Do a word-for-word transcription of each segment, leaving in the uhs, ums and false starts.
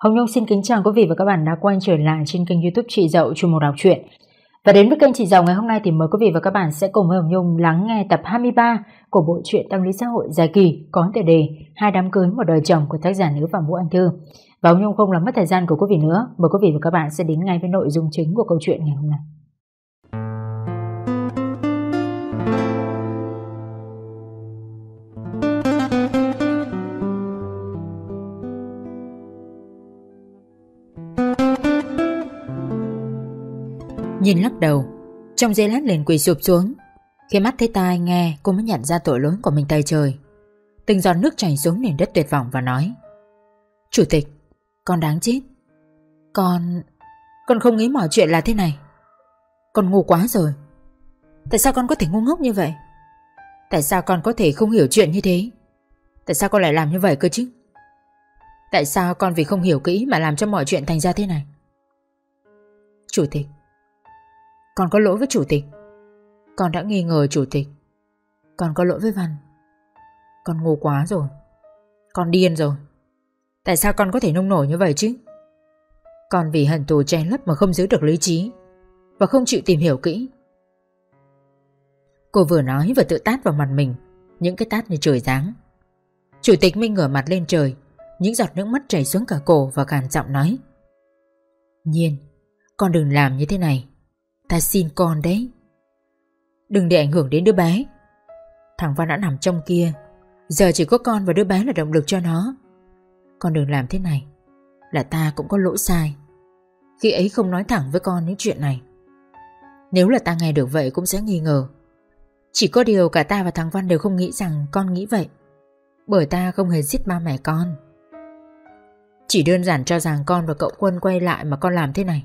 Hồng Nhung xin kính chào quý vị và các bạn đã quay trở lại trên kênh YouTube Chị Dậu chuyên mục đọc truyện. Và đến với kênh Chị Dậu ngày hôm nay thì mời quý vị và các bạn sẽ cùng với Hồng Nhung lắng nghe tập hai mươi ba của bộ truyện tâm lý xã hội dài kỳ có tựa đề Hai đám cưới một đời chồng của tác giả nữ Phạm Vũ Anh Thư. Và Hồng Nhung không làm mất thời gian của quý vị nữa, mời quý vị và các bạn sẽ đến ngay với nội dung chính của câu chuyện ngày hôm nay. Nhiên lắc đầu, trong giây lát liền quỳ sụp xuống. Khi mắt thấy tai nghe, cô mới nhận ra tội lỗi của mình tay trời. Từng giọt nước chảy xuống nền đất tuyệt vọng và nói: Chủ tịch, con đáng chết. Con... con không nghĩ mọi chuyện là thế này. Con ngu quá rồi. Tại sao con có thể ngu ngốc như vậy? Tại sao con có thể không hiểu chuyện như thế? Tại sao con lại làm như vậy cơ chứ? Tại sao con vì không hiểu kỹ mà làm cho mọi chuyện thành ra thế này? Chủ tịch, con có lỗi với chủ tịch. Con đã nghi ngờ chủ tịch. Con có lỗi với Văn. Con ngu quá rồi. Con điên rồi. Tại sao con có thể nông nổi như vậy chứ? Con vì hận thù che lấp mà không giữ được lý trí và không chịu tìm hiểu kỹ. Cô vừa nói vừa tự tát vào mặt mình, những cái tát như trời giáng. Chủ tịch Minh ngửa mặt lên trời, những giọt nước mắt chảy xuống cả cổ và khàn giọng nói: Nhiên, con đừng làm như thế này. Ta xin con đấy. Đừng để ảnh hưởng đến đứa bé. Thằng Văn đã nằm trong kia, giờ chỉ có con và đứa bé là động lực cho nó. Con đừng làm thế này. Là ta cũng có lỗi sai khi ấy không nói thẳng với con những chuyện này. Nếu là ta nghe được vậy cũng sẽ nghi ngờ. Chỉ có điều cả ta và thằng Văn đều không nghĩ rằng con nghĩ vậy, bởi ta không hề giết ba mẹ con. Chỉ đơn giản cho rằng con và cậu Quân quay lại mà con làm thế này.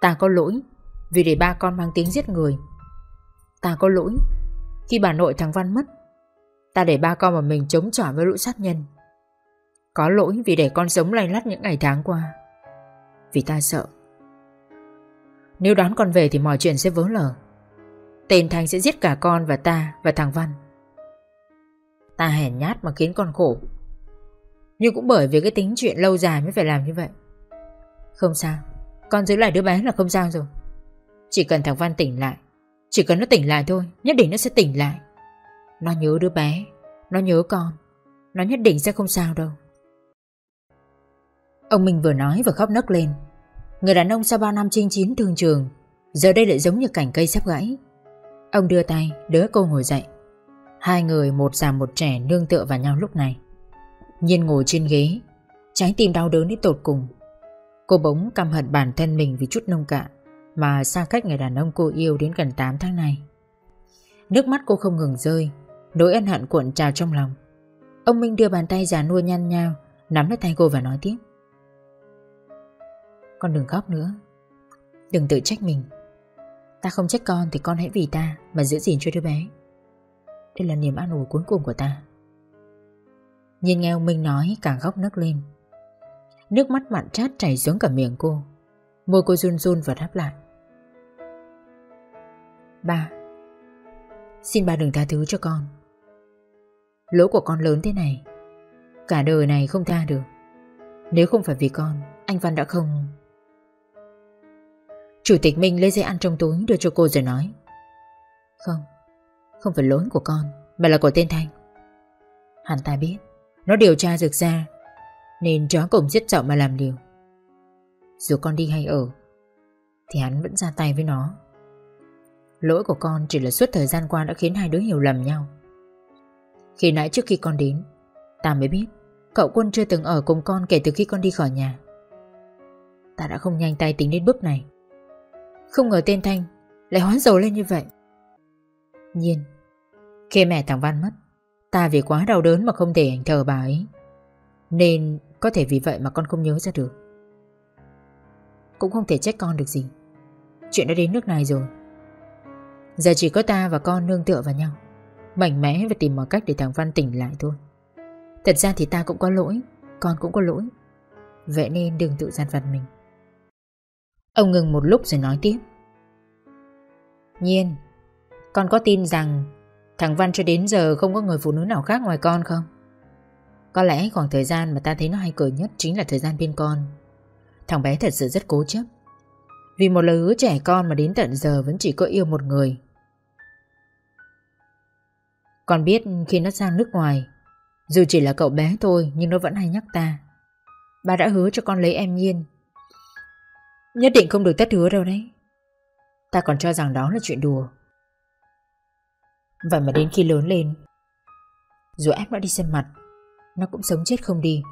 Ta có lỗi vì để ba con mang tiếng giết người. Ta có lỗi khi bà nội thằng Văn mất, ta để ba con và mình chống chọi với lũ sát nhân. Có lỗi vì để con sống lay lắt những ngày tháng qua, vì ta sợ nếu đón con về thì mọi chuyện sẽ vỡ lở. Tên Thành sẽ giết cả con và ta và thằng Văn. Ta hèn nhát mà khiến con khổ, nhưng cũng bởi vì cái tính chuyện lâu dài mới phải làm như vậy. Không sao, con giữ lại đứa bé là không sao rồi. Chỉ cần thằng Văn tỉnh lại, chỉ cần nó tỉnh lại thôi, nhất định nó sẽ tỉnh lại. Nó nhớ đứa bé, nó nhớ con, nó nhất định sẽ không sao đâu. Ông Minh vừa nói vừa khóc nấc lên. Người đàn ông sau bao năm chinh chiến thương trường giờ đây lại giống như cành cây sắp gãy. Ông đưa tay đỡ cô ngồi dậy. Hai người một già một trẻ nương tựa vào nhau lúc này. Nhiên ngồi trên ghế, trái tim đau đớn đến tột cùng. Cô bỗng căm hận bản thân mình vì chút nông cạn mà xa cách người đàn ông cô yêu đến gần tám tháng này. Nước mắt cô không ngừng rơi, nỗi ân hận cuộn trào trong lòng. Ông Minh đưa bàn tay già nua nhăn nhao nắm lấy tay cô và nói tiếp: Con đừng khóc nữa, đừng tự trách mình. Ta không trách con thì con hãy vì ta mà giữ gìn cho đứa bé. Đây là niềm an ủi cuối cùng của ta. Nhìn nghe ông Minh nói càng khóc nấc lên. Nước mắt mặn chát chảy xuống cả miệng cô. Môi cô run run và đáp lại: Ba, xin ba đừng tha thứ cho con. Lỗi của con lớn thế này, cả đời này không tha được. Nếu không phải vì con, anh Văn đã không... Chủ tịch Minh lấy giấy ăn trong túi đưa cho cô rồi nói: Không, không phải lỗi của con, mà là của tên Thanh. Hắn ta biết, nó điều tra rực ra, nên chó cùng giết chậu mà làm liều. Dù con đi hay ở thì hắn vẫn ra tay với nó. Lỗi của con chỉ là suốt thời gian qua đã khiến hai đứa hiểu lầm nhau. Khi nãy trước khi con đến, ta mới biết cậu Quân chưa từng ở cùng con kể từ khi con đi khỏi nhà. Ta đã không nhanh tay tính đến bước này. Không ngờ tên Thanh lại hóa dầu lên như vậy. Nhiên, khi mẹ thằng Văn mất, ta vì quá đau đớn mà không thể hành thờ bà ấy, nên có thể vì vậy mà con không nhớ ra được. Cũng không thể trách con được gì. Chuyện đã đến nước này rồi. Giờ chỉ có ta và con nương tựa vào nhau, mạnh mẽ và tìm mọi cách để thằng Văn tỉnh lại thôi. Thật ra thì ta cũng có lỗi, con cũng có lỗi, vậy nên đừng tự dằn vặt mình. Ông ngừng một lúc rồi nói tiếp: Nhiên, con có tin rằng thằng Văn cho đến giờ không có người phụ nữ nào khác ngoài con không? Có lẽ khoảng thời gian mà ta thấy nó hay cười nhất chính là thời gian bên con. Thằng bé thật sự rất cố chấp. Vì một lời hứa trẻ con mà đến tận giờ vẫn chỉ có yêu một người. Con biết khi nó sang nước ngoài, dù chỉ là cậu bé thôi nhưng nó vẫn hay nhắc ta. Ba đã hứa cho con lấy em Nhiên, nhất định không được thất hứa đâu đấy. Ta còn cho rằng đó là chuyện đùa. Vậy mà đến khi lớn lên, dù ép nó đi xem mặt, nó cũng sống chết không đi.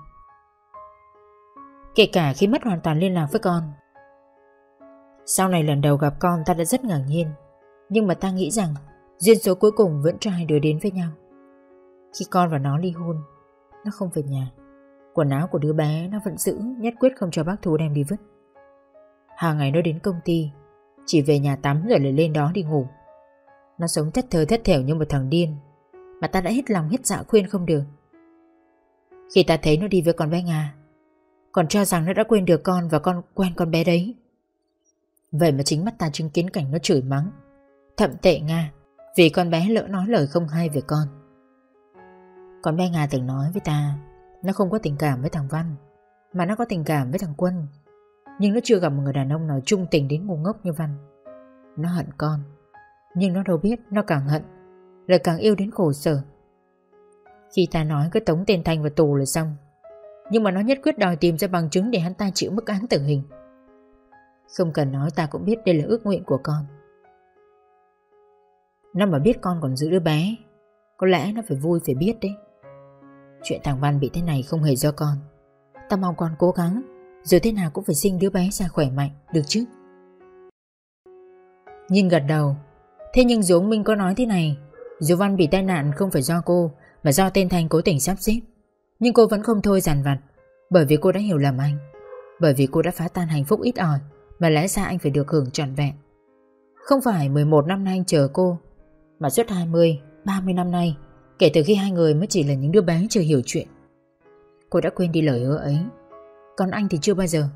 Kể cả khi mất hoàn toàn liên lạc với con. Sau này lần đầu gặp con ta đã rất ngạc nhiên. Nhưng mà ta nghĩ rằng duyên số cuối cùng vẫn cho hai đứa đến với nhau. Khi con và nó ly hôn, nó không về nhà. Quần áo của đứa bé nó vẫn giữ, nhất quyết không cho bác Thú đem đi vứt. Hàng ngày nó đến công ty, chỉ về nhà tắm rồi lại lên đó đi ngủ. Nó sống thất thờ thất thểu như một thằng điên, mà ta đã hết lòng hết dạ khuyên không được. Khi ta thấy nó đi với con bé Nga, còn cho rằng nó đã quên được con và con quen con bé đấy. Vậy mà chính mắt ta chứng kiến cảnh nó chửi mắng, thậm tệ Nga vì con bé lỡ nói lời không hay về con. Con bé Nga từng nói với ta, nó không có tình cảm với thằng Văn, mà nó có tình cảm với thằng Quân. Nhưng nó chưa gặp một người đàn ông nào trung tình đến ngu ngốc như Văn. Nó hận con, nhưng nó đâu biết nó càng hận lại càng yêu đến khổ sở. Khi ta nói cứ tống tên Thành vào tù là xong, nhưng mà nó nhất quyết đòi tìm ra bằng chứng để hắn ta chịu mức án tử hình. Không cần nói ta cũng biết đây là ước nguyện của con. Nó mà biết con còn giữ đứa bé, có lẽ nó phải vui phải biết đấy. Chuyện thằng Văn bị thế này không hề do con. Ta mong con cố gắng, rồi thế nào cũng phải sinh đứa bé ra khỏe mạnh, được chứ? Nhìn gật đầu. Thế nhưng dù ông Minh có nói thế này, dù Văn bị tai nạn không phải do cô mà do tên Thành cố tình sắp xếp, nhưng cô vẫn không thôi dằn vặt. Bởi vì cô đã hiểu lầm anh, bởi vì cô đã phá tan hạnh phúc ít ỏi mà lẽ ra anh phải được hưởng trọn vẹn. Không phải mười một năm nay anh chờ cô, mà suốt hai mươi, ba mươi năm nay, kể từ khi hai người mới chỉ là những đứa bé chưa hiểu chuyện. Cô đã quên đi lời hứa ấy, còn anh thì chưa bao giờ.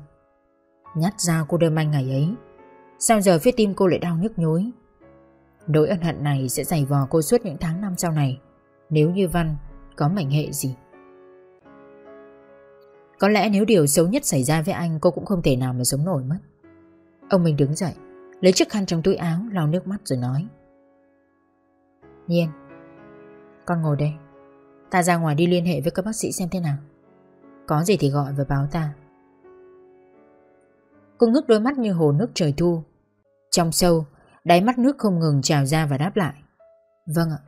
Nhát dao cô đâm anh ngày ấy, sao giờ phía tim cô lại đau nhức nhối. Nỗi ân hận này sẽ giày vò cô suốt những tháng năm sau này, nếu như Văn có mảnh hệ gì. Có lẽ nếu điều xấu nhất xảy ra với anh, cô cũng không thể nào mà sống nổi mất. Ông mình đứng dậy, lấy chiếc khăn trong túi áo lau nước mắt rồi nói: Nhiên, con ngồi đây. Ta ra ngoài đi liên hệ với các bác sĩ xem thế nào. Có gì thì gọi và báo ta. Cô ngước đôi mắt như hồ nước trời thu, trong sâu, đáy mắt nước không ngừng trào ra và đáp lại: Vâng ạ.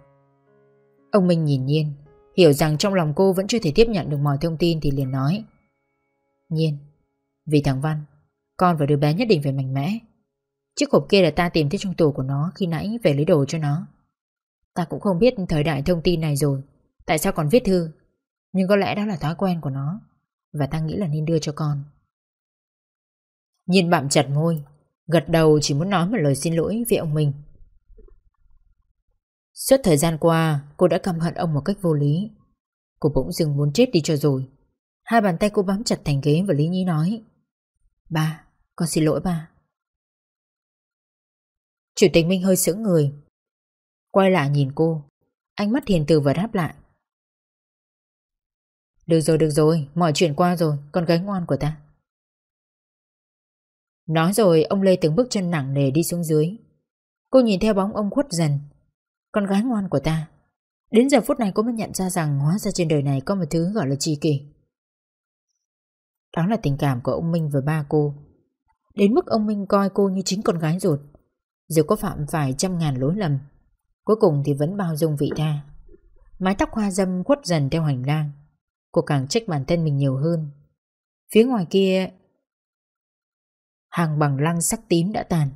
Ông Minh nhìn Nhiên, hiểu rằng trong lòng cô vẫn chưa thể tiếp nhận được mọi thông tin thì liền nói: Nhiên, vì thằng Văn, con và đứa bé nhất định phải mạnh mẽ. Chiếc hộp kia là ta tìm thấy trong tủ của nó khi nãy về lấy đồ cho nó. Ta cũng không biết thời đại thông tin này rồi, tại sao còn viết thư, nhưng có lẽ đó là thói quen của nó, và ta nghĩ là nên đưa cho con. Nhiên bặm chặt môi, gật đầu chỉ muốn nói một lời xin lỗi với ông mình. Suốt thời gian qua, cô đã căm hận ông một cách vô lý. Cô bỗng dưng muốn chết đi cho rồi. Hai bàn tay cô bám chặt thành ghế và lý nhí nói: Ba, con xin lỗi ba. Chủ tịch Minh hơi sững người, quay lại nhìn cô, ánh mắt hiền từ và đáp lại: Được rồi, được rồi, mọi chuyện qua rồi, con gái ngoan của ta. Nói rồi ông lê từng bước chân nặng nề đi xuống dưới. Cô nhìn theo bóng ông khuất dần. Con gái ngoan của ta. Đến giờ phút này cô mới nhận ra rằng hóa ra trên đời này có một thứ gọi là tri kỷ. Đó là tình cảm của ông Minh với ba cô, đến mức ông Minh coi cô như chính con gái ruột. Dù có phạm phải trăm ngàn lỗi lầm, cuối cùng thì vẫn bao dung vị tha. Mái tóc hoa râm khuất dần theo hành lang, cô càng trách bản thân mình nhiều hơn. Phía ngoài kia, hàng bằng lăng sắc tím đã tàn,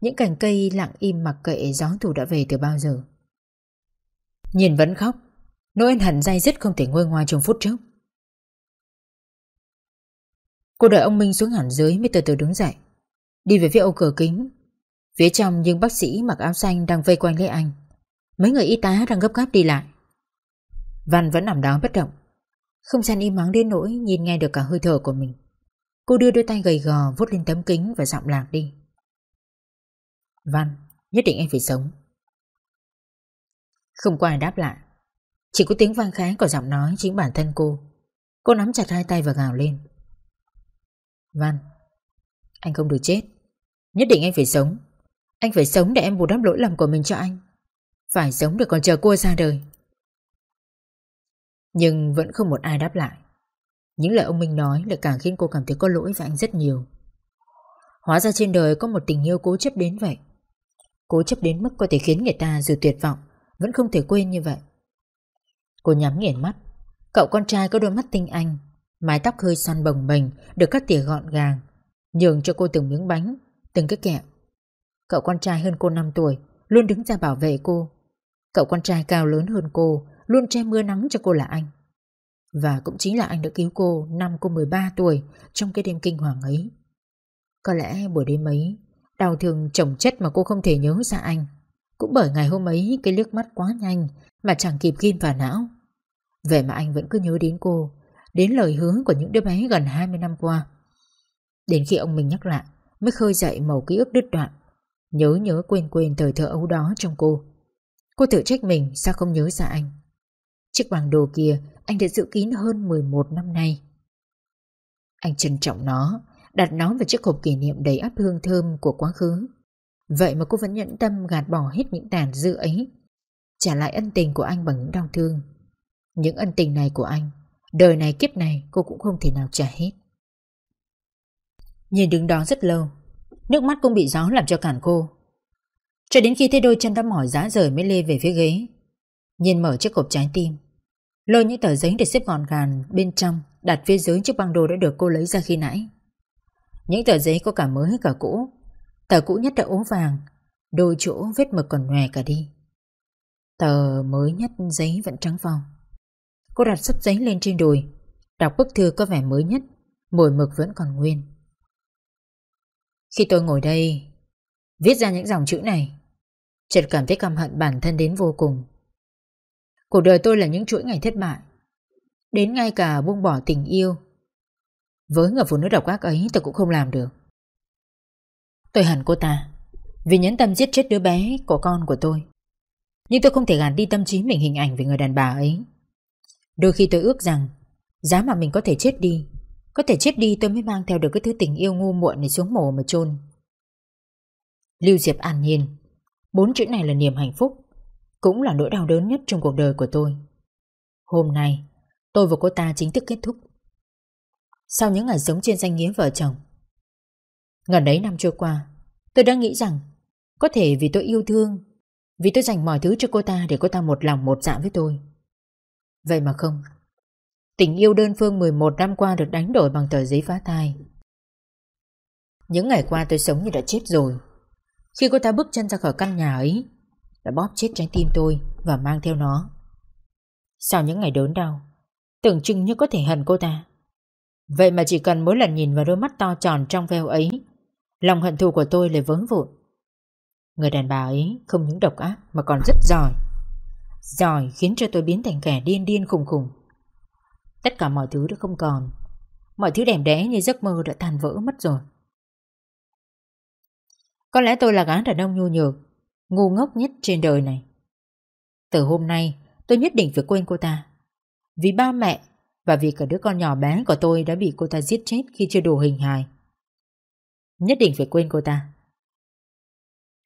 những cành cây lặng im mặc kệ gió thu đã về từ bao giờ. Nhìn vẫn khóc, nỗi ân hận day dứt không thể nguôi ngoai trong phút chốc. Cô đợi ông Minh xuống hẳn dưới mới từ từ đứng dậy, đi về phía ô cửa kính. Phía trong những bác sĩ mặc áo xanh đang vây quanh lấy anh, mấy người y tá đang gấp gáp đi lại. Văn vẫn nằm đó bất động, không gian im mắng đến nỗi nhìn nghe được cả hơi thở của mình. Cô đưa đôi tay gầy gò vuốt lên tấm kính và giọng lạc đi: Văn, nhất định em phải sống. Không có ai đáp lại. Chỉ có tiếng vang khẽ của giọng nói chính bản thân cô. Cô nắm chặt hai tay và gào lên. Văn, anh không được chết. Nhất định anh phải sống. Anh phải sống để em bù đắp lỗi lầm của mình cho anh. Phải sống để còn chờ cô ra đời. Nhưng vẫn không một ai đáp lại. Những lời ông Minh nói lại càng khiến cô cảm thấy có lỗi với anh rất nhiều. Hóa ra trên đời có một tình yêu cố chấp đến vậy. Cố chấp đến mức có thể khiến người ta dù tuyệt vọng vẫn không thể quên như vậy. Cô nhắm nghiền mắt. Cậu con trai có đôi mắt tinh anh, mái tóc hơi xoăn bồng bềnh, được cắt tỉa gọn gàng, nhường cho cô từng miếng bánh, từng cái kẹo. Cậu con trai hơn cô năm tuổi, luôn đứng ra bảo vệ cô. Cậu con trai cao lớn hơn cô, luôn che mưa nắng cho cô là anh. Và cũng chính là anh đã cứu cô năm cô mười ba tuổi trong cái đêm kinh hoàng ấy. Có lẽ buổi đêm ấy, đau thương chồng chất mà cô không thể nhớ ra anh. Cũng bởi ngày hôm ấy cái liếc mắt quá nhanh mà chẳng kịp ghim vào não. Vậy mà anh vẫn cứ nhớ đến cô, đến lời hứa của những đứa bé gần hai mươi năm qua. Đến khi ông mình nhắc lại mới khơi dậy mẩu ký ức đứt đoạn, nhớ nhớ quên quên thời thơ ấu đó trong cô. Cô tự trách mình sao không nhớ ra anh. Chiếc bản đồ kia anh đã giữ kín hơn mười một năm nay. Anh trân trọng nó, đặt nó vào chiếc hộp kỷ niệm đầy ắp hương thơm của quá khứ. Vậy mà cô vẫn nhẫn tâm gạt bỏ hết những tàn dư ấy, trả lại ân tình của anh bằng những đau thương. Những ân tình này của anh, đời này kiếp này cô cũng không thể nào trả hết. Nhìn đứng đó rất lâu, nước mắt cũng bị gió làm cho cạn khô. Cho đến khi thấy đôi chân đâm mỏi rã rời mới lê về phía ghế. Nhìn mở chiếc hộp trái tim, lôi những tờ giấy để xếp gọn gàng bên trong, đặt phía dưới chiếc băng đồ đã được cô lấy ra khi nãy. Những tờ giấy có cả mới cả cũ. Tờ cũ nhất đã ố vàng, đôi chỗ vết mực còn nhòe cả đi. Tờ mới nhất giấy vẫn trắng phau. Cô đặt sấp giấy lên trên đùi, đọc bức thư có vẻ mới nhất, mồi mực vẫn còn nguyên. Khi tôi ngồi đây, viết ra những dòng chữ này, chợt cảm thấy căm hận bản thân đến vô cùng. Cuộc đời tôi là những chuỗi ngày thất bại, đến ngay cả buông bỏ tình yêu. Với người phụ nữ độc ác ấy tôi cũng không làm được. Tôi hận cô ta vì nhẫn tâm giết chết đứa bé của con của tôi. Nhưng tôi không thể gạt đi tâm trí mình hình ảnh về người đàn bà ấy. Đôi khi tôi ước rằng giá mà mình có thể chết đi, có thể chết đi tôi mới mang theo được cái thứ tình yêu ngu muội này xuống mồ mà chôn. Lưu Diệp an nhiên. Bốn chữ này là niềm hạnh phúc, cũng là nỗi đau đớn nhất trong cuộc đời của tôi. Hôm nay tôi và cô ta chính thức kết thúc sau những ngày sống trên danh nghĩa vợ chồng. Gần đấy năm trôi qua, tôi đã nghĩ rằng có thể vì tôi yêu thương, vì tôi dành mọi thứ cho cô ta để cô ta một lòng một dạ với tôi. Vậy mà không. Tình yêu đơn phương mười một năm qua được đánh đổi bằng tờ giấy phá thai. Những ngày qua tôi sống như đã chết rồi. Khi cô ta bước chân ra khỏi căn nhà ấy, đã bóp chết trái tim tôi và mang theo nó. Sau những ngày đớn đau, tưởng chừng như có thể hận cô ta. Vậy mà chỉ cần mỗi lần nhìn vào đôi mắt to tròn trong veo ấy, lòng hận thù của tôi lại vướng vụn. Người đàn bà ấy không những độc ác mà còn rất giỏi. Giỏi khiến cho tôi biến thành kẻ điên điên khùng khùng. Tất cả mọi thứ đã không còn. Mọi thứ đẹp đẽ như giấc mơ đã tan vỡ mất rồi. Có lẽ tôi là gái đàn ông nhu nhược, ngu ngốc nhất trên đời này. Từ hôm nay tôi nhất định phải quên cô ta. Vì ba mẹ và vì cả đứa con nhỏ bé của tôi đã bị cô ta giết chết khi chưa đủ hình hài. Nhất định phải quên cô ta.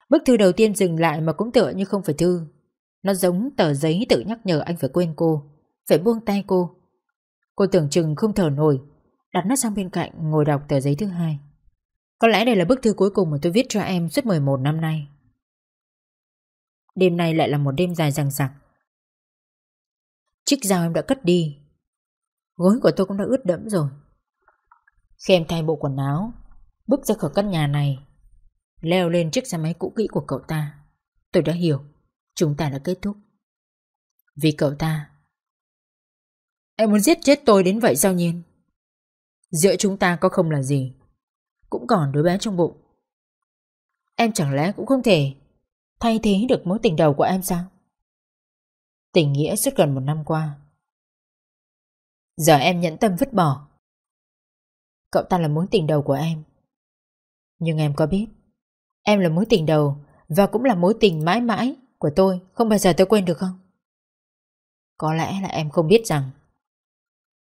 Bức thư đầu tiên dừng lại mà cũng tựa như không phải thư. Nó giống tờ giấy tự nhắc nhở anh phải quên cô, phải buông tay cô. Cô tưởng chừng không thở nổi, đặt nó sang bên cạnh ngồi đọc tờ giấy thứ hai. Có lẽ đây là bức thư cuối cùng mà tôi viết cho em suốt mười một năm nay. Đêm nay lại là một đêm dài dằng dặc. Chiếc dao em đã cất đi, gối của tôi cũng đã ướt đẫm rồi. Khi em thay bộ quần áo, bước ra khỏi căn nhà này, leo lên chiếc xe máy cũ kỹ của cậu ta, tôi đã hiểu chúng ta đã kết thúc. Vì cậu ta. Em muốn giết chết tôi đến vậy sao Nhiên? Giữa chúng ta có không là gì, cũng còn đứa bé trong bụng. Em chẳng lẽ cũng không thể thay thế được mối tình đầu của em sao? Tình nghĩa suốt gần một năm qua, giờ em nhẫn tâm vứt bỏ. Cậu ta là mối tình đầu của em. Nhưng em có biết, em là mối tình đầu và cũng là mối tình mãi mãi của tôi, không bao giờ tôi quên được không? Có lẽ là em không biết rằng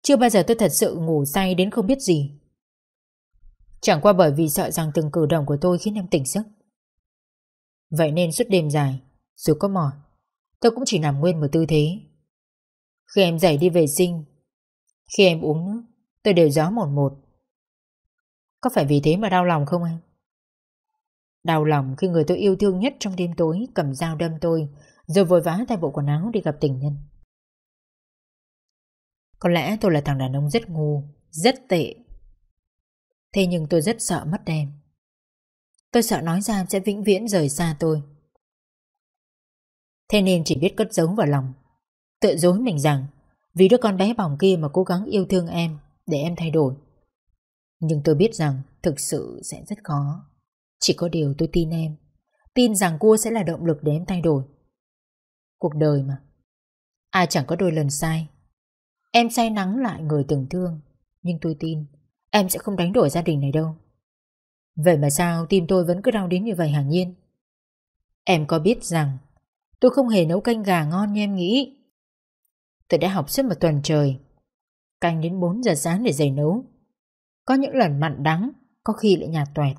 chưa bao giờ tôi thật sự ngủ say đến không biết gì. Chẳng qua bởi vì sợ rằng từng cử động của tôi khiến em tỉnh giấc. Vậy nên suốt đêm dài, dù có mỏi, tôi cũng chỉ nằm nguyên một tư thế. Khi em dậy đi vệ sinh, khi em uống nước, tôi đều gió một một. Có phải vì thế mà đau lòng không em? Đau lòng khi người tôi yêu thương nhất trong đêm tối cầm dao đâm tôi, rồi vội vã thay bộ quần áo đi gặp tình nhân. Có lẽ tôi là thằng đàn ông rất ngu, rất tệ. Thế nhưng tôi rất sợ mất em. Tôi sợ nói ra em sẽ vĩnh viễn rời xa tôi. Thế nên chỉ biết cất giấu vào lòng, tự dối mình rằng vì đứa con bé bỏng kia mà cố gắng yêu thương em để em thay đổi. Nhưng tôi biết rằng thực sự sẽ rất khó. Chỉ có điều tôi tin em, tin rằng cô sẽ là động lực để em thay đổi. Cuộc đời mà, ai chẳng có đôi lần sai. Em say nắng lại người từng thương, nhưng tôi tin em sẽ không đánh đổi gia đình này đâu. Vậy mà sao tim tôi vẫn cứ đau đến như vậy hả Nhiên? Em có biết rằng tôi không hề nấu canh gà ngon như em nghĩ. Tôi đã học suốt một tuần trời, canh đến bốn giờ sáng để dậy nấu. Có những lần mặn đắng, có khi lại nhạt toẹt.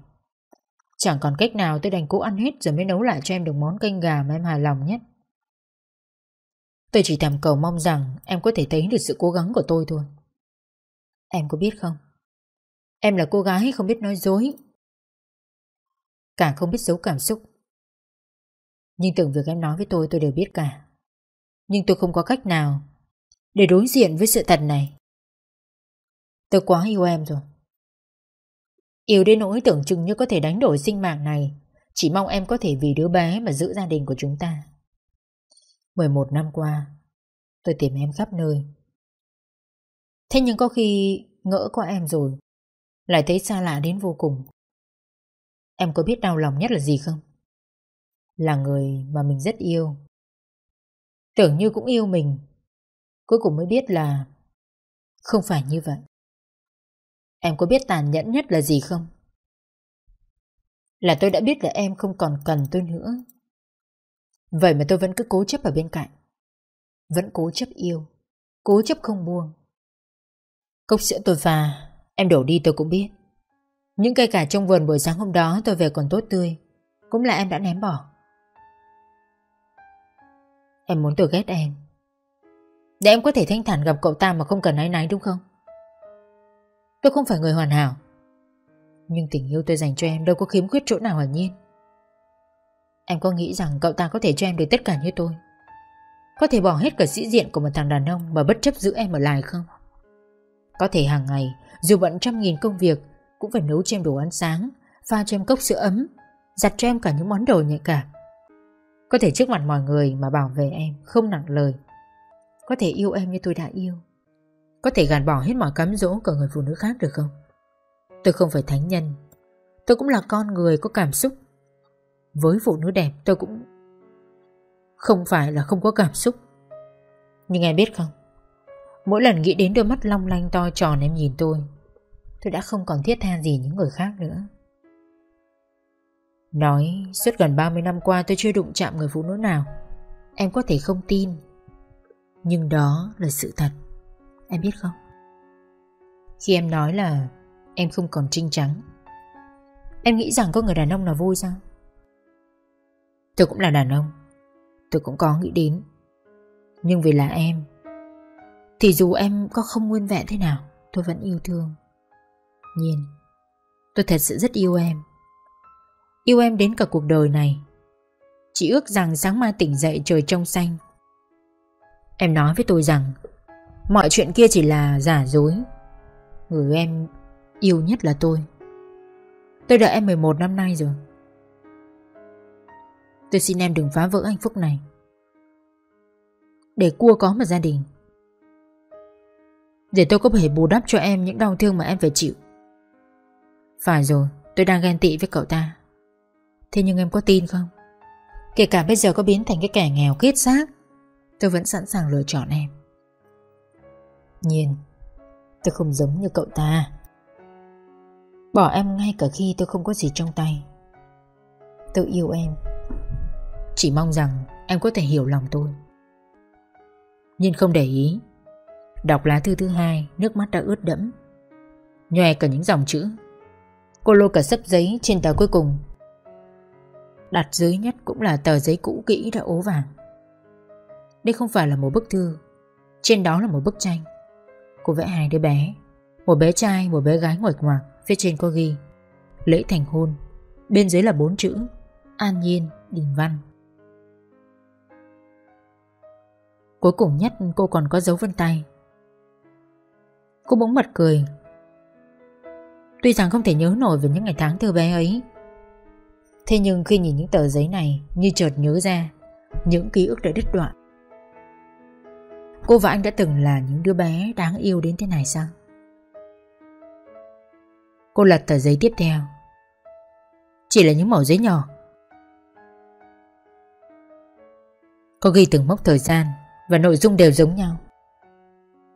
Chẳng còn cách nào, tôi đành cố ăn hết rồi mới nấu lại cho em được món canh gà mà em hài lòng nhất. Tôi chỉ thầm cầu mong rằng em có thể thấy được sự cố gắng của tôi thôi. Em có biết không? Em là cô gái không biết nói dối, càng không biết giấu cảm xúc. Nhưng từng việc em nói với tôi tôi đều biết cả. Nhưng tôi không có cách nào để đối diện với sự thật này. Tôi quá yêu em rồi, yêu đến nỗi tưởng chừng như có thể đánh đổi sinh mạng này. Chỉ mong em có thể vì đứa bé mà giữ gia đình của chúng ta. Mười một năm qua tôi tìm em khắp nơi. Thế nhưng có khi ngỡ có em rồi lại thấy xa lạ đến vô cùng. Em có biết đau lòng nhất là gì không? Là người mà mình rất yêu, tưởng như cũng yêu mình, cuối cùng mới biết là không phải như vậy. Em có biết tàn nhẫn nhất là gì không? Là tôi đã biết là em không còn cần tôi nữa. Vậy mà tôi vẫn cứ cố chấp ở bên cạnh, vẫn cố chấp yêu, cố chấp không buông. Cốc sữa tôi pha, em đổ đi tôi cũng biết. Những cây cà trong vườn buổi sáng hôm đó tôi về còn tốt tươi, cũng là em đã ném bỏ. Em muốn tôi ghét em để em có thể thanh thản gặp cậu ta mà không cần áy náy đúng không? Tôi không phải người hoàn hảo, nhưng tình yêu tôi dành cho em đâu có khiếm khuyết chỗ nào hả Nhiên? Em có nghĩ rằng cậu ta có thể cho em được tất cả như tôi, có thể bỏ hết cả sĩ diện của một thằng đàn ông mà bất chấp giữ em ở lại không? Có thể hàng ngày dù bận trăm nghìn công việc cũng phải nấu cho em đồ ăn sáng, pha cho em cốc sữa ấm, giặt cho em cả những món đồ nhạy cảm. Có thể trước mặt mọi người mà bảo vệ em không nặng lời, có thể yêu em như tôi đã yêu, có thể gạt bỏ hết mọi cám dỗ của người phụ nữ khác được không? Tôi không phải thánh nhân, tôi cũng là con người có cảm xúc. Với phụ nữ đẹp tôi cũng không phải là không có cảm xúc. Nhưng em biết không, mỗi lần nghĩ đến đôi mắt long lanh to tròn em nhìn tôi, tôi đã không còn thiết tha gì những người khác nữa. Nói suốt gần ba mươi năm qua tôi chưa đụng chạm người phụ nữ nào. Em có thể không tin, nhưng đó là sự thật. Em biết không? Khi em nói là em không còn trinh trắng, em nghĩ rằng có người đàn ông nào vui sao? Tôi cũng là đàn ông, tôi cũng có nghĩ đến. Nhưng vì là em, thì dù em có không nguyên vẹn thế nào, tôi vẫn yêu thương. Nhiên, tôi thật sự rất yêu em, yêu em đến cả cuộc đời này. Chỉ ước rằng sáng mai tỉnh dậy trời trong xanh. Em nói với tôi rằng mọi chuyện kia chỉ là giả dối. Người em yêu nhất là tôi. Tôi đợi em mười một năm nay rồi. Tôi xin em đừng phá vỡ hạnh phúc này để cua có một gia đình, để tôi có thể bù đắp cho em những đau thương mà em phải chịu. Phải rồi, tôi đang ghen tị với cậu ta. Thế nhưng em có tin không? Kể cả bây giờ có biến thành cái kẻ nghèo kiết xác, tôi vẫn sẵn sàng lựa chọn em. Nhiên, tôi không giống như cậu ta, bỏ em ngay cả khi tôi không có gì trong tay. Tôi yêu em, chỉ mong rằng em có thể hiểu lòng tôi. Nhiên không để ý. Đọc lá thư thứ hai, nước mắt đã ướt đẫm, nhòe cả những dòng chữ. Cô lôi cả sấp giấy trên tờ cuối cùng, đặt dưới nhất cũng là tờ giấy cũ kỹ đã ố vàng. Đây không phải là một bức thư, trên đó là một bức tranh. Cô vẽ hai đứa bé, một bé trai, một bé gái ngoảnh ngoạc. Phía trên có ghi lễ thành hôn, bên dưới là bốn chữ An Nhiên, Đình Văn. Cuối cùng nhất cô còn có dấu vân tay. Cô bỗng bật cười. Tuy rằng không thể nhớ nổi về những ngày tháng thơ bé ấy, thế nhưng khi nhìn những tờ giấy này, như chợt nhớ ra những ký ức đã đứt đoạn. Cô và anh đã từng là những đứa bé đáng yêu đến thế này sao? Cô lật tờ giấy tiếp theo. Chỉ là những mẩu giấy nhỏ. Cô ghi từng mốc thời gian và nội dung đều giống nhau.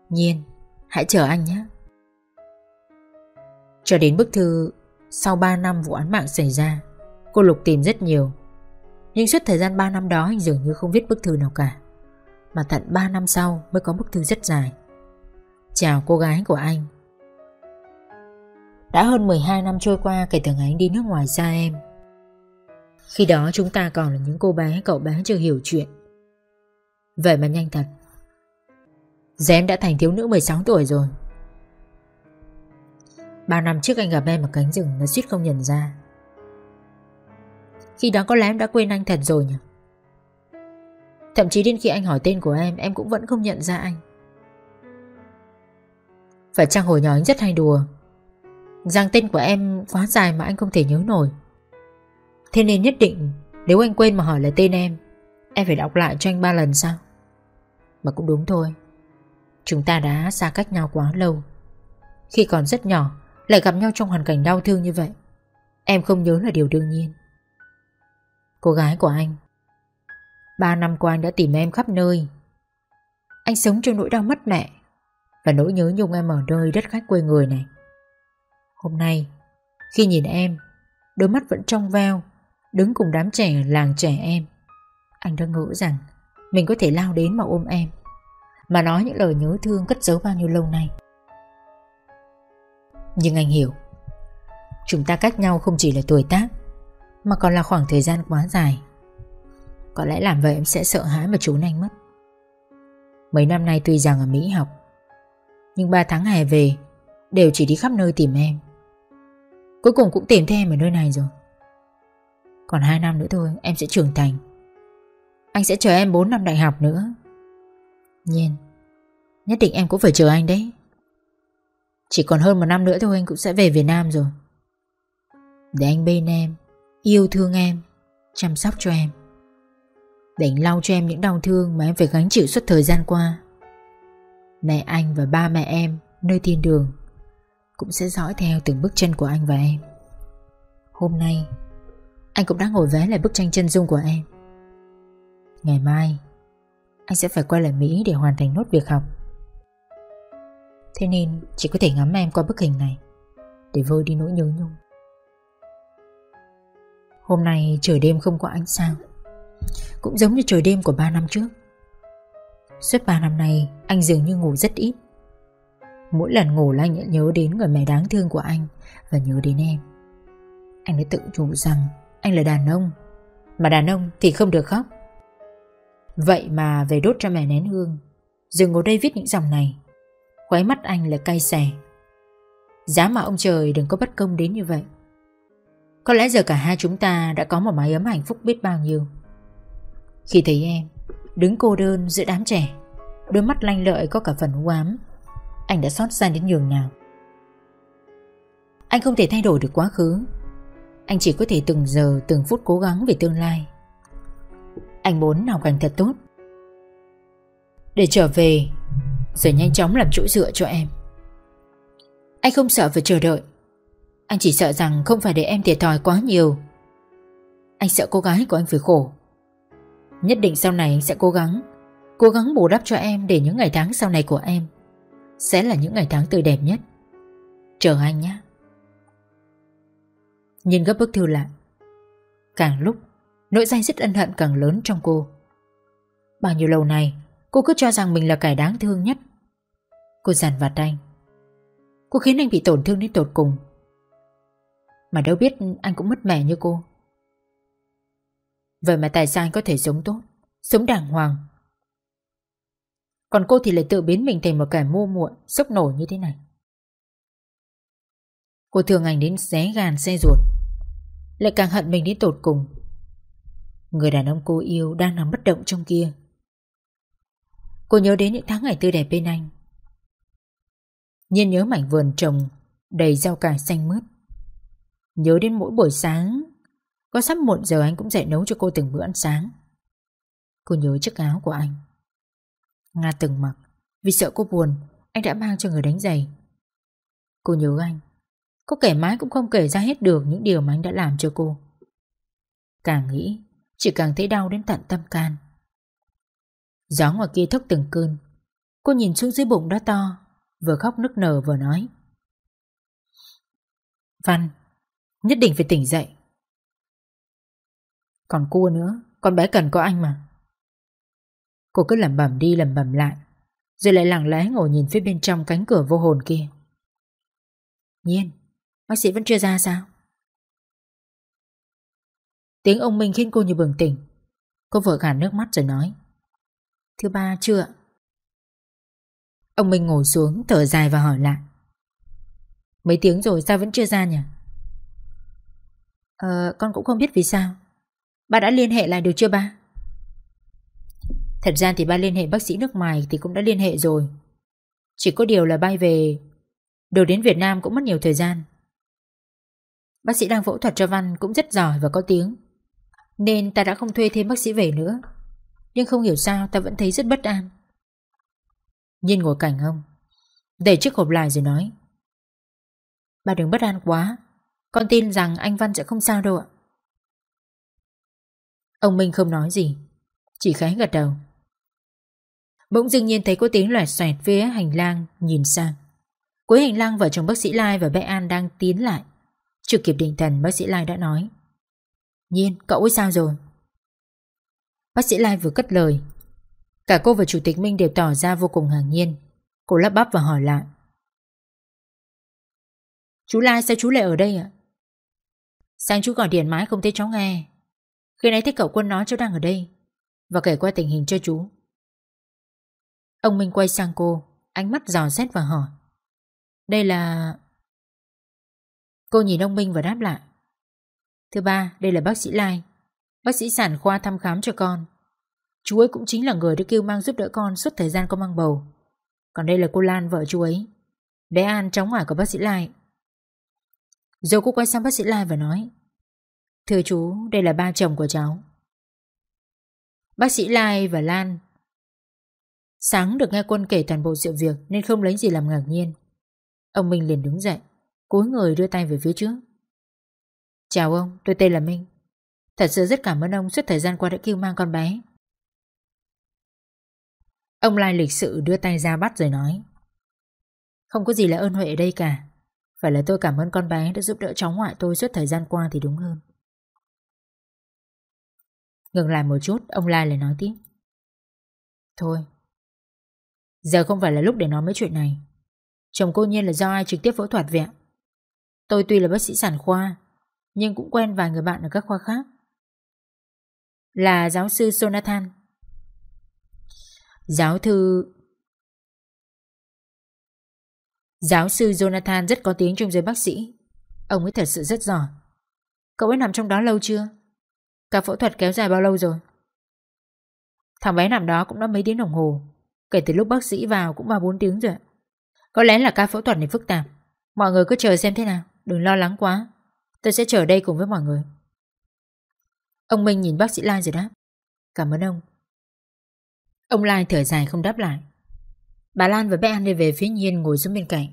Nhiên, hãy chờ anh nhé. Cho đến bức thư sau ba năm vụ án mạng xảy ra, cô lục tìm rất nhiều. Nhưng suốt thời gian ba năm đó anh dường như không viết bức thư nào cả. Mà tận ba năm sau mới có bức thư rất dài. Chào cô gái của anh. Đã hơn mười hai năm trôi qua kể từ ngày anh đi nước ngoài xa em. Khi đó chúng ta còn là những cô bé, cậu bé chưa hiểu chuyện. Vậy mà nhanh thật. Giờ em đã thành thiếu nữ mười sáu tuổi rồi. ba năm trước anh gặp em ở cánh rừng, nó suýt không nhận ra. Khi đó có lẽ em đã quên anh thật rồi nhỉ? Thậm chí đến khi anh hỏi tên của em, em cũng vẫn không nhận ra anh. Phải chăng hồi nhỏ anh rất hay đùa rằng tên của em quá dài mà anh không thể nhớ nổi. Thế nên nhất định nếu anh quên mà hỏi là tên em, em phải đọc lại cho anh ba lần sao? Mà cũng đúng thôi. Chúng ta đã xa cách nhau quá lâu. Khi còn rất nhỏ, lại gặp nhau trong hoàn cảnh đau thương như vậy, em không nhớ là điều đương nhiên. Cô gái của anh, Ba năm qua anh đã tìm em khắp nơi. Anh sống trong nỗi đau mất mẹ và nỗi nhớ nhung em ở nơi đất khách quê người này. Hôm nay, khi nhìn em, đôi mắt vẫn trong veo, đứng cùng đám trẻ làng trẻ em, anh đã ngỡ rằng mình có thể lao đến mà ôm em, mà nói những lời nhớ thương cất giấu bao nhiêu lâu nay. Nhưng anh hiểu, chúng ta cách nhau không chỉ là tuổi tác, mà còn là khoảng thời gian quá dài. Có lẽ làm vậy em sẽ sợ hãi mà trốn anh mất. Mấy năm nay tuy rằng ở Mỹ học, nhưng ba tháng hè về đều chỉ đi khắp nơi tìm em. Cuối cùng cũng tìm thấy em ở nơi này rồi. Còn hai năm nữa thôi em sẽ trưởng thành. Anh sẽ chờ em bốn năm đại học nữa. Nhiên, nhất định em cũng phải chờ anh đấy. Chỉ còn hơn một năm nữa thôi anh cũng sẽ về Việt Nam rồi. Để anh bên em, yêu thương em, chăm sóc cho em. Để anh lau cho em những đau thương mà em phải gánh chịu suốt thời gian qua. Mẹ anh và ba mẹ em nơi thiên đường cũng sẽ dõi theo từng bước chân của anh và em. Hôm nay anh cũng đã ngồi vẽ lại bức tranh chân dung của em. Ngày mai anh sẽ phải quay lại Mỹ để hoàn thành nốt việc học. Thế nên chỉ có thể ngắm em qua bức hình này để vơi đi nỗi nhớ nhung. Hôm nay trời đêm không có ánh sao, cũng giống như trời đêm của ba năm trước. Suốt ba năm nay anh dường như ngủ rất ít. Mỗi lần ngủ là anh nhớ đến người mẹ đáng thương của anh và nhớ đến em. Anh đã tự nhủ rằng anh là đàn ông, mà đàn ông thì không được khóc. Vậy mà về đốt cho mẹ nén hương, rồi ngồi đây viết những dòng này. Khóe mắt anh là cay xè. Giá mà ông trời đừng có bất công đến như vậy. Có lẽ giờ cả hai chúng ta đã có một mái ấm hạnh phúc biết bao nhiêu. Khi thấy em đứng cô đơn giữa đám trẻ, đôi mắt lanh lợi có cả phần u ám, anh đã xót xa đến nhường nào. Anh không thể thay đổi được quá khứ, anh chỉ có thể từng giờ từng phút cố gắng về tương lai. Anh muốn học hành thật tốt để trở về rồi nhanh chóng làm chỗ dựa cho em. Anh không sợ phải chờ đợi, anh chỉ sợ rằng không phải để em thiệt thòi quá nhiều. Anh sợ cô gái của anh phải khổ. Nhất định sau này anh sẽ cố gắng, cố gắng bù đắp cho em để những ngày tháng sau này của em sẽ là những ngày tháng tươi đẹp nhất. Chờ anh nhé. Nhìn gấp bức thư lại. Càng lúc, nỗi day dứt ân hận càng lớn trong cô. Bao nhiêu lâu nay Cô cứ cho rằng mình là kẻ đáng thương nhất. Cô dằn vặt anh, cô khiến anh bị tổn thương đến tột cùng. Mà đâu biết anh cũng mất mẹ như cô. Vậy mà tại sao anh có thể sống tốt, sống đàng hoàng, còn cô thì lại tự biến mình thành một kẻ mua muội, sốc nổi như thế này? Cô thương anh đến xé gan xé ruột, lại càng hận mình đến tột cùng. Người đàn ông cô yêu đang nằm bất động trong kia. Cô nhớ đến những tháng ngày tươi đẹp bên anh. Nhiên nhớ mảnh vườn trồng đầy rau cải xanh mướt. Nhớ đến mỗi buổi sáng, có sắp một giờ anh cũng dậy nấu cho cô từng bữa ăn sáng. Cô nhớ chiếc áo của anh Nga từng mặc, vì sợ cô buồn anh đã mang cho người đánh giày. Cô nhớ anh, có kể mãi cũng không kể ra hết được những điều mà anh đã làm cho cô. Càng nghĩ chỉ càng thấy đau đến tận tâm can. Gió ngoài kia thốc từng cơn. Cô nhìn xuống dưới bụng đã to, vừa khóc nức nở vừa nói: Văn, nhất định phải tỉnh dậy. Còn cô nữa, con bé cần có anh mà. Cô cứ lẩm bẩm đi lẩm bẩm lại, rồi lại lặng lẽ ngồi nhìn phía bên trong cánh cửa vô hồn kia. Nhiên, bác sĩ vẫn chưa ra sao? Tiếng ông Minh khiến cô như bừng tỉnh. Cô vội gạt nước mắt rồi nói: Thứ ba chưa ạ? Ông Minh ngồi xuống thở dài và hỏi lại: Mấy tiếng rồi sao vẫn chưa ra nhỉ? Ờ, con cũng không biết vì sao. Ba đã liên hệ lại được chưa ba? Thật ra thì ba liên hệ bác sĩ nước ngoài thì cũng đã liên hệ rồi. Chỉ có điều là bay về đồ đến Việt Nam cũng mất nhiều thời gian. Bác sĩ đang phẫu thuật cho Văn cũng rất giỏi và có tiếng, nên ta đã không thuê thêm bác sĩ về nữa. Nhưng không hiểu sao ta vẫn thấy rất bất an. Nhiên ngồi cạnh ông, đẩy chiếc hộp lại rồi nói: Bà đừng bất an quá, con tin rằng anh Văn sẽ không sao đâu ạ. Ông Minh không nói gì, chỉ khẽ gật đầu. Bỗng dưng Nhiên thấy có tiếng loẹt xoẹt phía hành lang, nhìn sang. Cuối hành lang vợ chồng bác sĩ Lai và bé An đang tiến lại. Chưa kịp định thần, bác sĩ Lai đã nói: Nhiên, cậu ấy sao rồi? Bác sĩ Lai vừa cất lời, cả cô và Chủ tịch Minh đều tỏ ra vô cùng ngạc nhiên. Cô lắp bắp và hỏi lại: Chú Lai, sao chú lại ở đây ạ? Sáng chú gọi điện mãi không thấy cháu nghe. Khi nãy thấy cậu Quân nói cháu đang ở đây và kể qua tình hình cho chú. Ông Minh quay sang cô, ánh mắt dò xét và hỏi: Đây là... Cô nhìn ông Minh và đáp lại: Thưa ba, đây là bác sĩ Lai, bác sĩ sản khoa thăm khám cho con. Chú ấy cũng chính là người đã kêu mang giúp đỡ con suốt thời gian con mang bầu. Còn đây là cô Lan, vợ chú ấy. Bé An, cháu ngoại của bác sĩ Lai. Rồi cô quay sang bác sĩ Lai và nói: Thưa chú, đây là ba chồng của cháu. Bác sĩ Lai và Lan sáng được nghe Quân kể toàn bộ sự việc nên không lấy gì làm ngạc nhiên. Ông Minh liền đứng dậy, cúi người đưa tay về phía trước: Chào ông, tôi tên là Minh. Thật sự rất cảm ơn ông suốt thời gian qua đã kêu mang con bé. Ông Lai lịch sự đưa tay ra bắt rồi nói: Không có gì là ơn huệ ở đây cả. Phải là tôi cảm ơn con bé đã giúp đỡ cháu ngoại tôi suốt thời gian qua thì đúng hơn. Ngừng lại một chút, ông Lai lại nói tiếp: Thôi, giờ không phải là lúc để nói mấy chuyện này. Chồng cô Nhiên là do ai trực tiếp phẫu thuật vậy ạ? Tôi tuy là bác sĩ sản khoa, nhưng cũng quen vài người bạn ở các khoa khác. Là giáo sư Jonathan, Giáo thư Giáo sư Jonathan rất có tiếng trong giới bác sĩ. Ông ấy thật sự rất giỏi. Cậu ấy nằm trong đó lâu chưa? Cả phẫu thuật kéo dài bao lâu rồi? Thằng bé nằm đó cũng đã mấy tiếng đồng hồ. Kể từ lúc bác sĩ vào cũng ba bốn tiếng rồi. Có lẽ là ca phẫu thuật này phức tạp. Mọi người cứ chờ xem thế nào, đừng lo lắng quá. Tôi sẽ chờ đây cùng với mọi người. Ông Minh nhìn bác sĩ Lai rồi đáp: Cảm ơn ông. Ông Lai thở dài không đáp lại. Bà Lan và bé An đi về phía Nhiên ngồi xuống bên cạnh.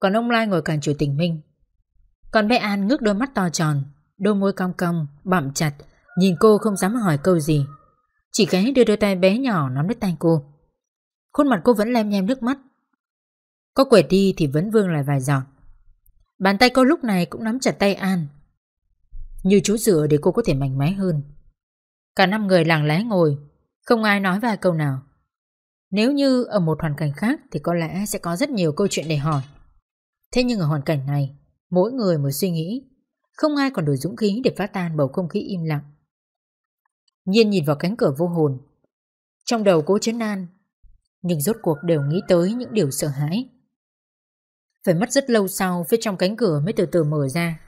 Còn ông Lai ngồi cạnh Chủ tịch Minh. Còn bé An ngước đôi mắt to tròn, đôi môi cong cong, bặm chặt, nhìn cô không dám hỏi câu gì. Chỉ cái đưa đôi tay bé nhỏ nắm lấy tay cô. Khuôn mặt cô vẫn lem nhem nước mắt. Có quệt đi thì vẫn vương lại vài giọt. Bàn tay cô lúc này cũng nắm chặt tay An, như chú dựa để cô có thể mạnh mẽ hơn. Cả năm người lặng lẽ ngồi, không ai nói vài câu nào. Nếu như ở một hoàn cảnh khác thì có lẽ sẽ có rất nhiều câu chuyện để hỏi. Thế nhưng ở hoàn cảnh này, mỗi người một suy nghĩ, không ai còn đủ dũng khí để phá tan bầu không khí im lặng. Nhiên nhìn vào cánh cửa vô hồn, trong đầu cố trấn an, nhưng rốt cuộc đều nghĩ tới những điều sợ hãi. Phải mất rất lâu sau, phía trong cánh cửa mới từ từ mở ra.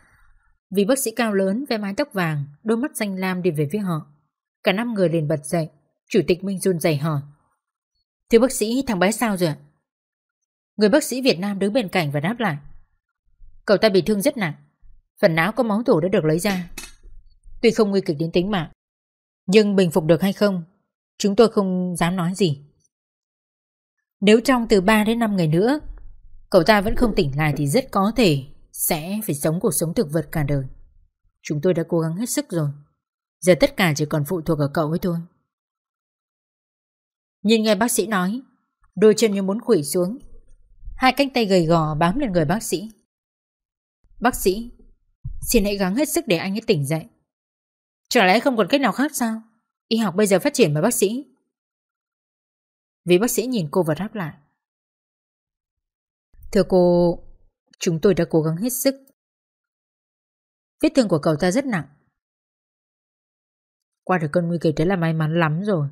Vì bác sĩ cao lớn với mái tóc vàng, đôi mắt xanh lam đi về phía họ. Cả năm người liền bật dậy. Chủ tịch Minh run rẩy hỏi: "Thưa bác sĩ, thằng bé sao rồi ạ?" Người bác sĩ Việt Nam đứng bên cạnh và đáp lại: "Cậu ta bị thương rất nặng, phần não có máu tủ đã được lấy ra. Tuy không nguy kịch đến tính mạng, nhưng bình phục được hay không, chúng tôi không dám nói gì. Nếu trong từ ba đến năm ngày nữa cậu ta vẫn không tỉnh lại thì rất có thể sẽ phải sống cuộc sống thực vật cả đời. Chúng tôi đã cố gắng hết sức rồi, giờ tất cả chỉ còn phụ thuộc ở cậu ấy thôi." Nhìn nghe bác sĩ nói, đôi chân như muốn khuỵu xuống, hai cánh tay gầy gò bám lên người bác sĩ. "Bác sĩ, xin hãy gắng hết sức để anh ấy tỉnh dậy. Chẳng lẽ không còn cách nào khác sao? Y học bây giờ phát triển mà bác sĩ." Vì bác sĩ nhìn cô và đáp lại: "Thưa cô, chúng tôi đã cố gắng hết sức. Vết thương của cậu ta rất nặng. Qua được cơn nguy kịch đấy là may mắn lắm rồi.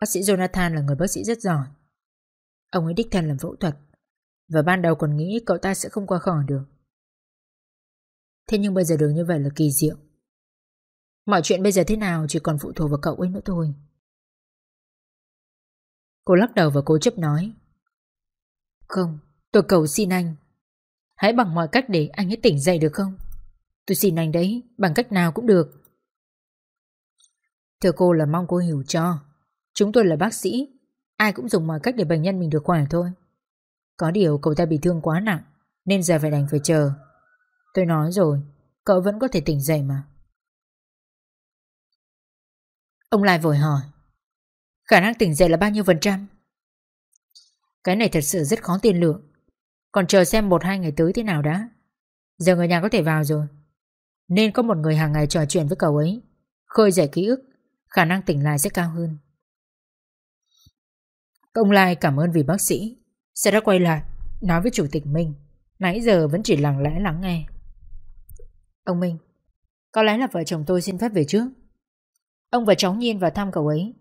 Bác sĩ Jonathan là người bác sĩ rất giỏi. Ông ấy đích thân làm phẫu thuật, và ban đầu còn nghĩ cậu ta sẽ không qua khỏi được. Thế nhưng bây giờ được như vậy là kỳ diệu. Mọi chuyện bây giờ thế nào chỉ còn phụ thuộc vào cậu ấy nữa thôi." Cô lắc đầu và cố chấp nói: "Không, tôi cầu xin anh, hãy bằng mọi cách để anh ấy tỉnh dậy được không? Tôi xin anh đấy, bằng cách nào cũng được." "Thưa cô, là mong cô hiểu cho. Chúng tôi là bác sĩ, ai cũng dùng mọi cách để bệnh nhân mình được khỏe thôi. Có điều cậu ta bị thương quá nặng, nên giờ phải đành phải chờ. Tôi nói rồi, cậu vẫn có thể tỉnh dậy mà." Ông lại vội hỏi: "Khả năng tỉnh dậy là bao nhiêu phần trăm?" "Cái này thật sự rất khó tiên lượng. Còn chờ xem một hai ngày tới thế nào đã. Giờ người nhà có thể vào rồi, nên có một người hàng ngày trò chuyện với cậu ấy, khơi dậy ký ức, khả năng tỉnh lại sẽ cao hơn." Ông Lai cảm ơn vị bác sĩ, sẽ đã quay lại nói với Chủ tịch Minh, nãy giờ vẫn chỉ lặng lẽ lắng nghe. "Ông Minh, có lẽ là vợ chồng tôi xin phép về trước. Ông và cháu Nhiên vào thăm cậu ấy.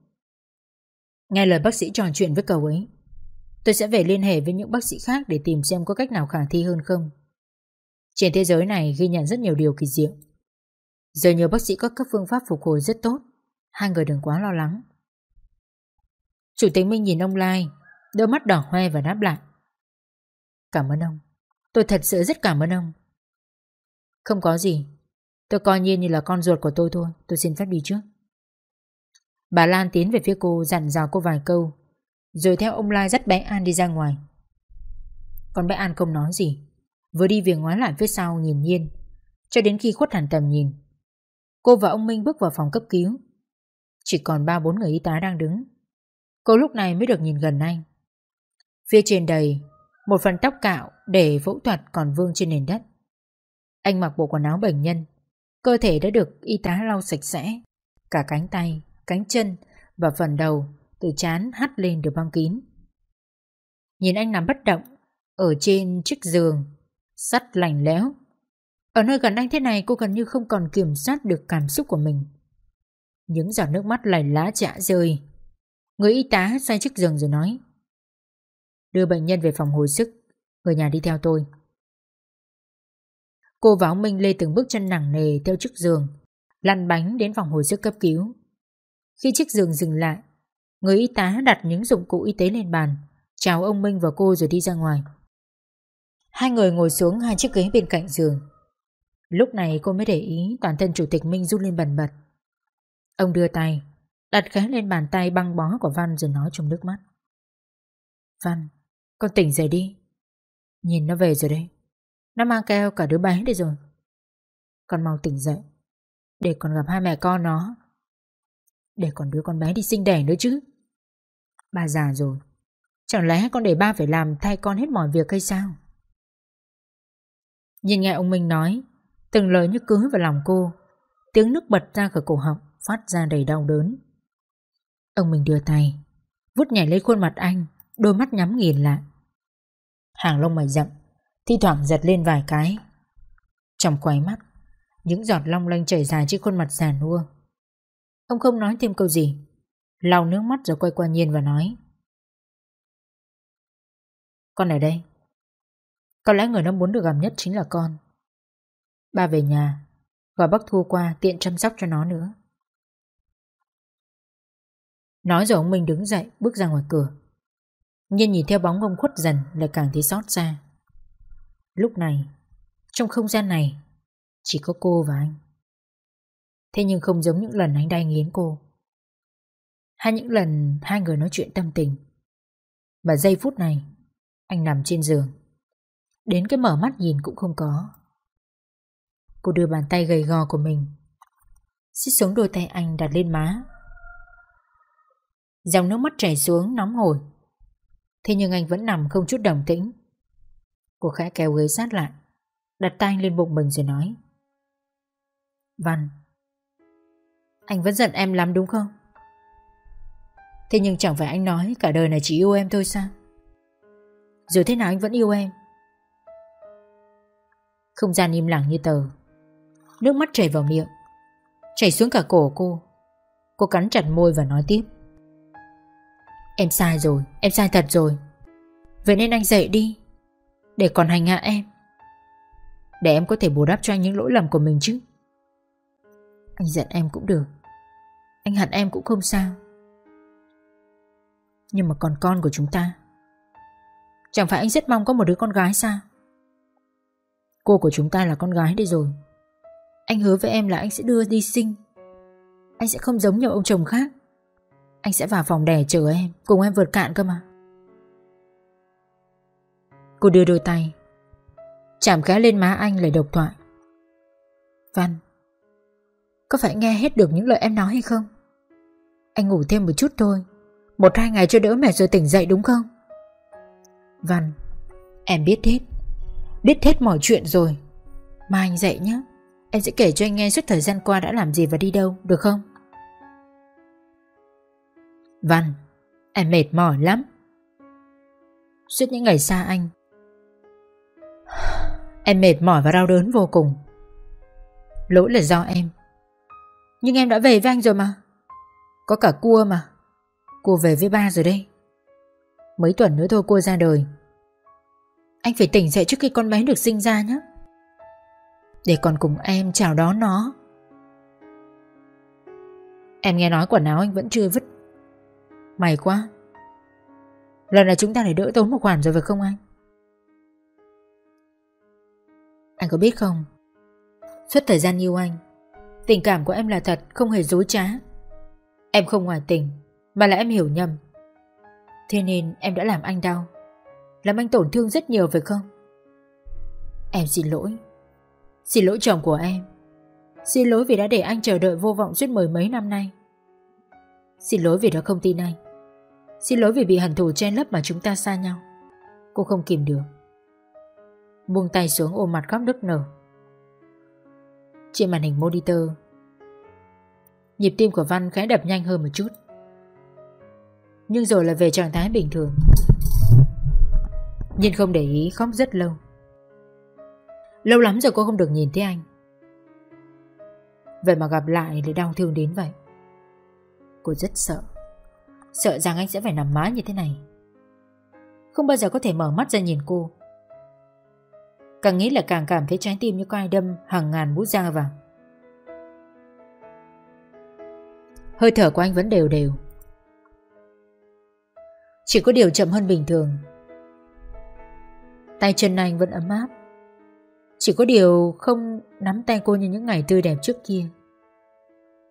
Nghe lời bác sĩ trò chuyện với cậu ấy, tôi sẽ về liên hệ với những bác sĩ khác để tìm xem có cách nào khả thi hơn không. Trên thế giới này ghi nhận rất nhiều điều kỳ diệu. Giờ nhiều bác sĩ có các phương pháp phục hồi rất tốt, hai người đừng quá lo lắng." Chủ tịch Minh nhìn ông Lai, đôi mắt đỏ hoe và đáp lại: "Cảm ơn ông, tôi thật sự rất cảm ơn ông. Không có gì, tôi coi Nhiên như là con ruột của tôi thôi, tôi xin phép đi trước." Bà Lan tiến về phía cô, dặn dò cô vài câu, rồi theo ông Lai dắt bé An đi ra ngoài. Con bé An không nói gì, vừa đi vừa ngoái lại phía sau nhìn Nhiên, cho đến khi khuất hẳn tầm nhìn. Cô và ông Minh bước vào phòng cấp cứu, chỉ còn ba bốn người y tá đang đứng. Cô lúc này mới được nhìn gần anh. Phía trên đầy, một phần tóc cạo để phẫu thuật còn vương trên nền đất. Anh mặc bộ quần áo bệnh nhân, cơ thể đã được y tá lau sạch sẽ, cả cánh tay, cánh chân và phần đầu từ trán hắt lên được băng kín. Nhìn anh nằm bất động ở trên chiếc giường sắt lạnh lẽo. Ở nơi gần anh thế này, cô gần như không còn kiểm soát được cảm xúc của mình. Những giọt nước mắt lầy lá chã rơi. Người y tá xoay chiếc giường rồi nói: "Đưa bệnh nhân về phòng hồi sức, người nhà đi theo tôi." Cô và ông Minh lê từng bước chân nặng nề theo chiếc giường, lăn bánh đến phòng hồi sức cấp cứu. Khi chiếc giường dừng lại, người y tá đặt những dụng cụ y tế lên bàn, chào ông Minh và cô rồi đi ra ngoài. Hai người ngồi xuống hai chiếc ghế bên cạnh giường. Lúc này cô mới để ý toàn thân Chủ tịch Minh run lên bần bật. Ông đưa tay đặt khẽ lên bàn tay băng bó của Văn rồi nói trong nước mắt: "Văn, con tỉnh dậy đi. Nhìn nó về rồi đấy. Nó mang keo cả đứa bé đây rồi. Con mau tỉnh dậy, để con gặp hai mẹ con nó, để còn đứa con bé đi sinh đẻ nữa chứ. Ba già rồi, chẳng lẽ con để ba phải làm thay con hết mọi việc hay sao?" Nhìn nghe ông Minh nói, từng lời như cứ vào lòng cô, tiếng nước bật ra khỏi cổ họng, phát ra đầy đau đớn. Ông Minh đưa tay vút nhảy lấy khuôn mặt anh, đôi mắt nhắm nghiền lại. Hàng lông mày rậm, thi thoảng giật lên vài cái. Trong quay mắt, những giọt long lanh chảy dài trên khuôn mặt già nua. Ông không nói thêm câu gì, lau nước mắt rồi quay qua Nhiên và nói: Con ở đây. Có lẽ người nó muốn được gặp nhất chính là con. Ba về nhà, gọi bác Thu qua tiện chăm sóc cho nó nữa. Nói rồi ông Minh đứng dậy bước ra ngoài cửa. Nhiên nhìn theo bóng ông khuất dần lại càng thấy xót xa. Lúc này, trong không gian này chỉ có cô và anh. Thế nhưng không giống những lần anh đay nghiến cô, hay những lần hai người nói chuyện tâm tình. Mà giây phút này, anh nằm trên giường, đến cái mở mắt nhìn cũng không có. Cô đưa bàn tay gầy gò của mình xiết xuống đôi tay anh đặt lên má. Dòng nước mắt chảy xuống nóng hổi, thế nhưng anh vẫn nằm không chút đồng tĩnh. Cô khẽ kéo ghế sát lại, đặt tay lên bụng mình rồi nói: Văn, anh vẫn giận em lắm đúng không? Thế nhưng chẳng phải anh nói cả đời này chỉ yêu em thôi sao? Rồi thế nào anh vẫn yêu em? Không gian im lặng như tờ. Nước mắt chảy vào miệng, chảy xuống cả cổ cô. Cô cắn chặt môi và nói tiếp: Em sai rồi, em sai thật rồi. Vậy nên anh dậy đi, để còn hành hạ em, để em có thể bù đắp cho anh những lỗi lầm của mình chứ. Anh giận em cũng được, anh hận em cũng không sao. Nhưng mà còn con của chúng ta, chẳng phải anh rất mong có một đứa con gái sao? Cô của chúng ta là con gái đây rồi. Anh hứa với em là anh sẽ đưa đi sinh. Anh sẽ không giống nhiều ông chồng khác. Anh sẽ vào phòng đẻ chờ em, cùng em vượt cạn cơ mà. Cô đưa đôi tay chạm khẽ lên má anh lại độc thoại: Văn, có phải nghe hết được những lời em nói hay không? Anh ngủ thêm một chút thôi, Một hai ngày cho đỡ mệt rồi tỉnh dậy đúng không? Văn, em biết hết Biết hết mọi chuyện rồi. Mà anh dậy nhé, em sẽ kể cho anh nghe suốt thời gian qua đã làm gì và đi đâu, được không? Văn, em mệt mỏi lắm. Suốt những ngày xa anh, em mệt mỏi và đau đớn vô cùng. Lỗi là do em, nhưng em đã về với anh rồi mà. Có cả cua mà. Cua về với ba rồi đây. Mấy tuần nữa thôi cua ra đời. Anh phải tỉnh dậy trước khi con bé được sinh ra nhé, để còn cùng em chào đón nó. Em nghe nói quần áo anh vẫn chưa vứt. May quá, lần này chúng ta lại đỡ tốn một khoản rồi phải không anh? Anh có biết không, suốt thời gian yêu anh, tình cảm của em là thật, không hề dối trá. Em không ngoài tình, mà là em hiểu nhầm. Thế nên em đã làm anh đau, làm anh tổn thương rất nhiều phải không? Em xin lỗi. Xin lỗi chồng của em. Xin lỗi vì đã để anh chờ đợi vô vọng suốt mười mấy năm nay. Xin lỗi vì đã không tin anh. Xin lỗi vì bị hận thù chen lấp mà chúng ta xa nhau. Cô không kìm được, buông tay xuống ôm mặt khóc nức nở. Trên màn hình monitor, nhịp tim của Văn khẽ đập nhanh hơn một chút, nhưng rồi lại về trạng thái bình thường. Nhiên không để ý khóc rất lâu. Lâu lắm rồi cô không được nhìn thấy anh, vậy mà gặp lại để đau thương đến vậy. Cô rất sợ, sợ rằng anh sẽ phải nằm mãi như thế này, không bao giờ có thể mở mắt ra nhìn cô. Càng nghĩ là càng cảm thấy trái tim như có ai đâm hàng ngàn mũi dao vào. Hơi thở của anh vẫn đều đều, chỉ có điều chậm hơn bình thường. Tay chân anh vẫn ấm áp, chỉ có điều không nắm tay cô như những ngày tươi đẹp trước kia.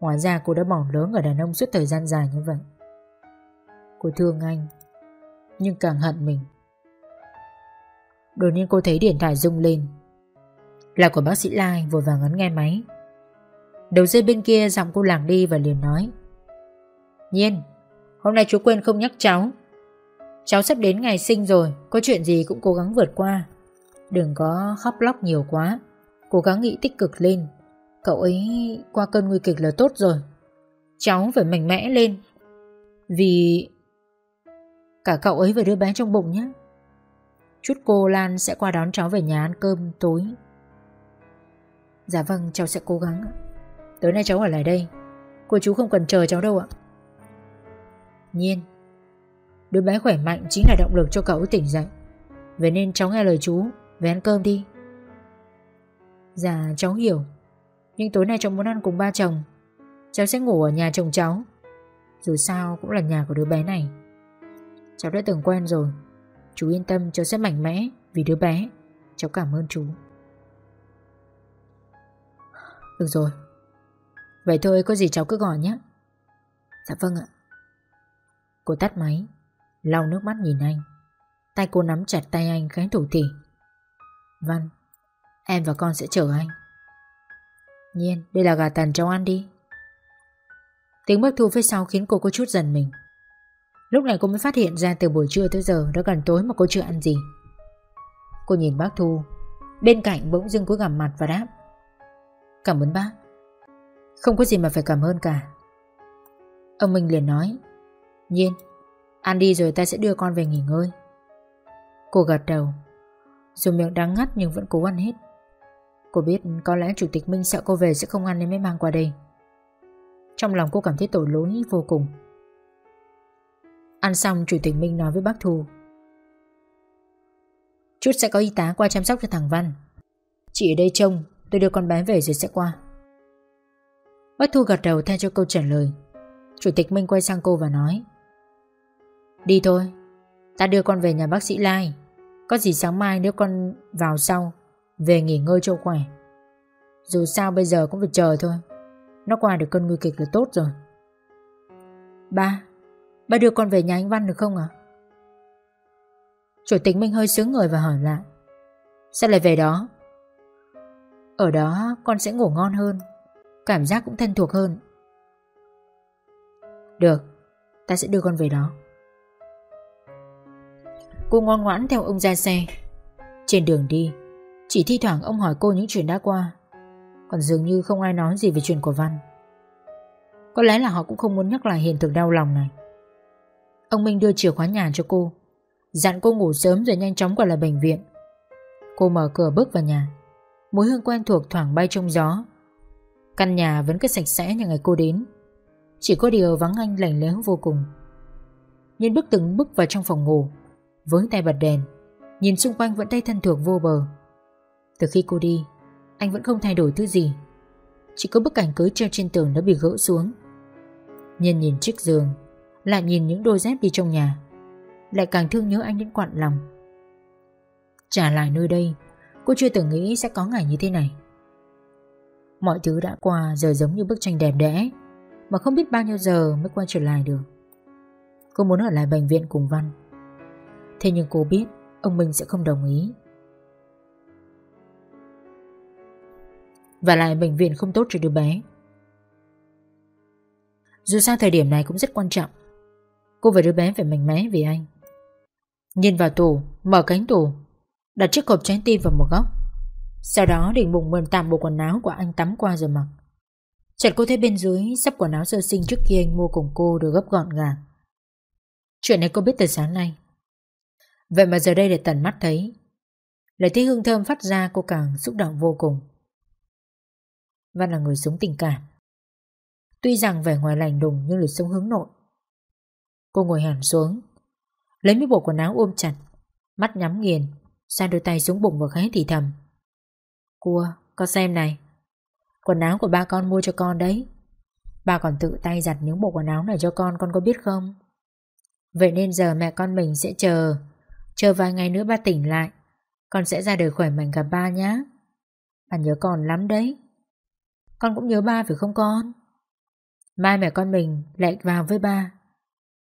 Hóa ra cô đã bỏng lớn ở đàn ông suốt thời gian dài như vậy. Cô thương anh, nhưng càng hận mình. Đột nhiên cô thấy điện thoại rung lên, là của bác sĩ Lai, vội vàng ấn nghe máy. Đầu dây bên kia giọng cô lảng đi và liền nói: Nhiên, hôm nay chú quên không nhắc cháu. Cháu sắp đến ngày sinh rồi, có chuyện gì cũng cố gắng vượt qua. Đừng có khóc lóc nhiều quá, cố gắng nghĩ tích cực lên. Cậu ấy qua cơn nguy kịch là tốt rồi. Cháu phải mạnh mẽ lên, vì Cả cậu ấy và đứa bé trong bụng nhé. Chút cô Lan sẽ qua đón cháu về nhà ăn cơm tối. Dạ vâng, cháu sẽ cố gắng. Tối nay cháu ở lại đây, cô chú không cần chờ cháu đâu ạ. Nhiên, đứa bé khỏe mạnh chính là động lực cho cậu tỉnh dậy. Vậy nên cháu nghe lời chú, về ăn cơm đi. Dạ cháu hiểu, nhưng tối nay cháu muốn ăn cùng ba chồng. Cháu sẽ ngủ ở nhà chồng cháu, dù sao cũng là nhà của đứa bé này. Cháu đã từng quen rồi. Chú yên tâm, cháu sẽ mạnh mẽ vì đứa bé. Cháu cảm ơn chú. Được rồi, vậy thôi, có gì cháu cứ gọi nhé. Dạ vâng ạ. Cô tắt máy, lau nước mắt nhìn anh. Tay cô nắm chặt tay anh khẽ thủ thỉ. Văn, em và con sẽ chở anh. Nhiên, đây là gà tần, cháu ăn đi. Tiếng bước thu phía sau khiến cô có chút giận mình. Lúc này cô mới phát hiện ra từ buổi trưa tới giờ đã gần tối mà cô chưa ăn gì. Cô nhìn bác Thu bên cạnh bỗng dưng cúi gằm mặt và đáp: Cảm ơn bác. Không có gì mà phải cảm ơn cả. Ông Minh liền nói: Nhiên, ăn đi rồi ta sẽ đưa con về nghỉ ngơi. Cô gật đầu, dù miệng đắng ngắt nhưng vẫn cố ăn hết. Cô biết có lẽ Chủ tịch Minh sợ cô về sẽ không ăn nên mới mang qua đây. Trong lòng cô cảm thấy tội lỗi vô cùng. Ăn xong, Chủ tịch Minh nói với bác Thu: Chút sẽ có y tá qua chăm sóc cho thằng Văn. Chị ở đây trông, tôi đưa con bé về rồi sẽ qua. Bác Thu gật đầu thay cho câu trả lời. Chủ tịch Minh quay sang cô và nói: Đi thôi, ta đưa con về nhà bác sĩ Lai. Có gì sáng mai nếu con vào sau, về nghỉ ngơi cho khỏe. Dù sao bây giờ cũng phải chờ thôi, nó qua được cơn nguy kịch là tốt rồi. Ba, ba đưa con về nhà anh Văn được không ạ? À? Chủ tịch Minh hơi sướng người và hỏi lại: Sao lại về đó? Ở đó con sẽ ngủ ngon hơn, cảm giác cũng thân thuộc hơn. Được, ta sẽ đưa con về đó. Cô ngoan ngoãn theo ông ra xe. Trên đường đi, chỉ thi thoảng ông hỏi cô những chuyện đã qua, còn dường như không ai nói gì về chuyện của Văn. Có lẽ là họ cũng không muốn nhắc lại hiện thực đau lòng này. Ông Minh đưa chìa khóa nhà cho cô, dặn cô ngủ sớm rồi nhanh chóng quay lại bệnh viện. Cô mở cửa bước vào nhà, mùi hương quen thuộc thoảng bay trong gió. Căn nhà vẫn cứ sạch sẽ như ngày cô đến, chỉ có điều vắng anh lạnh lẽo vô cùng. Nhiên bước từng bước vào trong phòng ngủ, với tay bật đèn, nhìn xung quanh vẫn tay thân thuộc vô bờ. Từ khi cô đi, anh vẫn không thay đổi thứ gì, chỉ có bức ảnh cưới treo trên tường đã bị gỡ xuống. Nhiên nhìn chiếc giường, lại nhìn những đôi dép đi trong nhà, lại càng thương nhớ anh đến quặn lòng. Trả lại nơi đây, cô chưa từng nghĩ sẽ có ngày như thế này. Mọi thứ đã qua giờ giống như bức tranh đẹp đẽ mà không biết bao nhiêu giờ mới quay trở lại được. Cô muốn ở lại bệnh viện cùng Văn, thế nhưng cô biết ông Minh sẽ không đồng ý. Và lại bệnh viện không tốt cho đứa bé. Dù sao thời điểm này cũng rất quan trọng. Cô và đứa bé phải mạnh mẽ vì anh. Nhìn vào tủ, mở cánh tủ, đặt chiếc hộp trái tim vào một góc. Sau đó định bụng mượn tạm bộ quần áo của anh tắm qua rồi mặc. Chợt cô thấy bên dưới sắp quần áo sơ sinh trước kia anh mua cùng cô được gấp gọn gàng. Chuyện này cô biết từ sáng nay, vậy mà giờ đây để tận mắt thấy, lại thấy hương thơm phát ra, cô càng xúc động vô cùng. Văn là người sống tình cảm, tuy rằng vẻ ngoài lành đùng nhưng lại sống hướng nội. Cô ngồi hẳn xuống, lấy mấy bộ quần áo ôm chặt, mắt nhắm nghiền, san đôi tay xuống bụng và khẽ thì thầm: Cua, con xem này, quần áo của ba con mua cho con đấy. Ba còn tự tay giặt những bộ quần áo này cho con, con có biết không? Vậy nên giờ mẹ con mình sẽ chờ, chờ vài ngày nữa ba tỉnh lại, con sẽ ra đời khỏe mạnh gặp ba nhá. Ba nhớ con lắm đấy. Con cũng nhớ ba phải không con? Mai mẹ con mình lại vào với ba,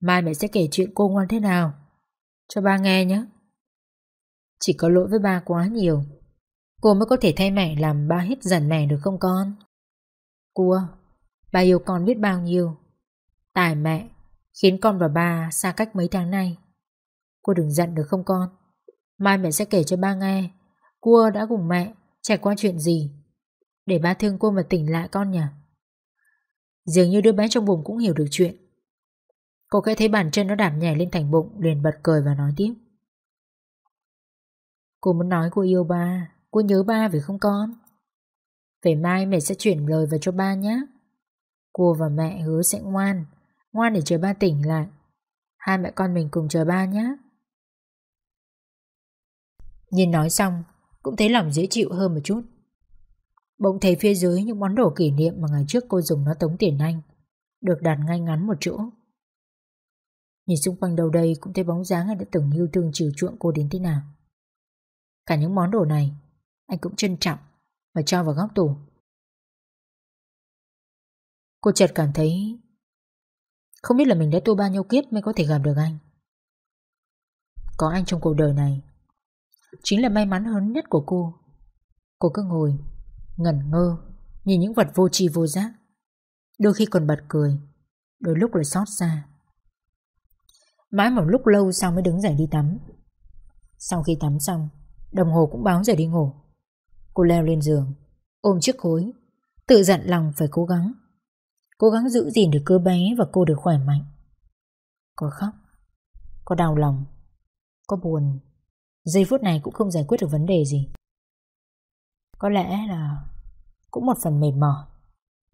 mai mẹ sẽ kể chuyện cô ngoan thế nào cho ba nghe nhé. Chỉ có lỗi với ba quá nhiều, cô mới có thể thay mẹ làm ba hết giận mẹ được không con? Cua, ba yêu con biết bao nhiêu, tại mẹ khiến con và ba xa cách mấy tháng nay. Cô đừng giận được không con? Mai mẹ sẽ kể cho ba nghe Cua đã cùng mẹ trải qua chuyện gì, để ba thương cô mà tỉnh lại con nhỉ. Dường như đứa bé trong bụng cũng hiểu được chuyện. Cô khẽ thấy bàn chân nó đạp nhảy lên thành bụng, liền bật cười và nói tiếp. Cô muốn nói cô yêu ba, cô nhớ ba phải không con? Về mai mẹ sẽ chuyển lời về cho ba nhé. Cô và mẹ hứa sẽ ngoan, ngoan để chờ ba tỉnh lại. Hai mẹ con mình cùng chờ ba nhé. Nhiên nói xong, cũng thấy lòng dễ chịu hơn một chút. Bỗng thấy phía dưới những món đồ kỷ niệm mà ngày trước cô dùng nó tống tiền anh, được đặt ngay ngắn một chỗ. Nhìn xung quanh đâu đây cũng thấy bóng dáng anh đã từng yêu thương chiều chuộng cô đến thế nào. Cả những món đồ này, anh cũng trân trọng và cho vào góc tủ. Cô chợt cảm thấy không biết là mình đã tu bao nhiêu kiếp mới có thể gặp được anh. Có anh trong cuộc đời này chính là may mắn lớn nhất của cô. Cô cứ ngồi ngẩn ngơ nhìn những vật vô tri vô giác, đôi khi còn bật cười, đôi lúc lại xót xa. Mãi một lúc lâu sau mới đứng dậy đi tắm. Sau khi tắm xong, đồng hồ cũng báo giờ đi ngủ. Cô leo lên giường, ôm chiếc gối, tự dặn lòng phải cố gắng, cố gắng giữ gìn được cơ bé và cô được khỏe mạnh. Có khóc, có đau lòng, có buồn, giây phút này cũng không giải quyết được vấn đề gì. Có lẽ là cũng một phần mệt mỏi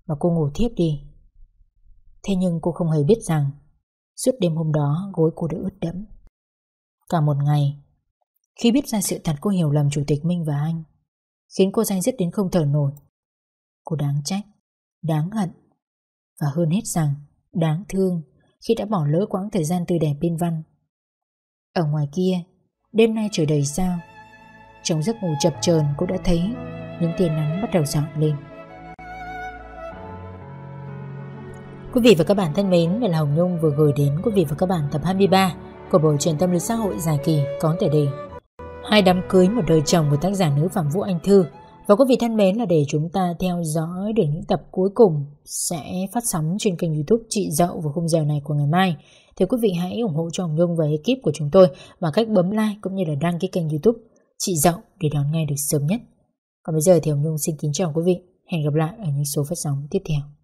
mà cô ngủ thiếp đi. Thế nhưng cô không hề biết rằng suốt đêm hôm đó gối cô đã ướt đẫm. Cả một ngày, khi biết ra sự thật cô hiểu lầm Chủ tịch Minh và anh, khiến cô day dứt đến không thở nổi. Cô đáng trách, đáng hận, và hơn hết rằng đáng thương khi đã bỏ lỡ quãng thời gian tươi đẹp bên Văn. Ở ngoài kia, đêm nay trời đầy sao. Trong giấc ngủ chập chờn, cô đã thấy những tia nắng bắt đầu rạng lên. Quý vị và các bạn thân mến, đây là Hồng Nhung vừa gửi đến quý vị và các bạn tập hai mươi ba của bộ truyện tâm lý xã hội dài kỳ có tựa đề Hai đám cưới một đời chồng của tác giả nữ Phạm Vũ Anh Thư. Và quý vị thân mến, là để chúng ta theo dõi để những tập cuối cùng sẽ phát sóng trên kênh YouTube Chị Dậu vào khung giờ này của ngày mai, thì quý vị hãy ủng hộ cho Hồng Nhung và ekip của chúng tôi bằng cách bấm like cũng như là đăng ký kênh YouTube Chị Dậu để đón nghe được sớm nhất. Còn bây giờ thì Hồng Nhung xin kính chào quý vị, hẹn gặp lại ở những số phát sóng tiếp theo.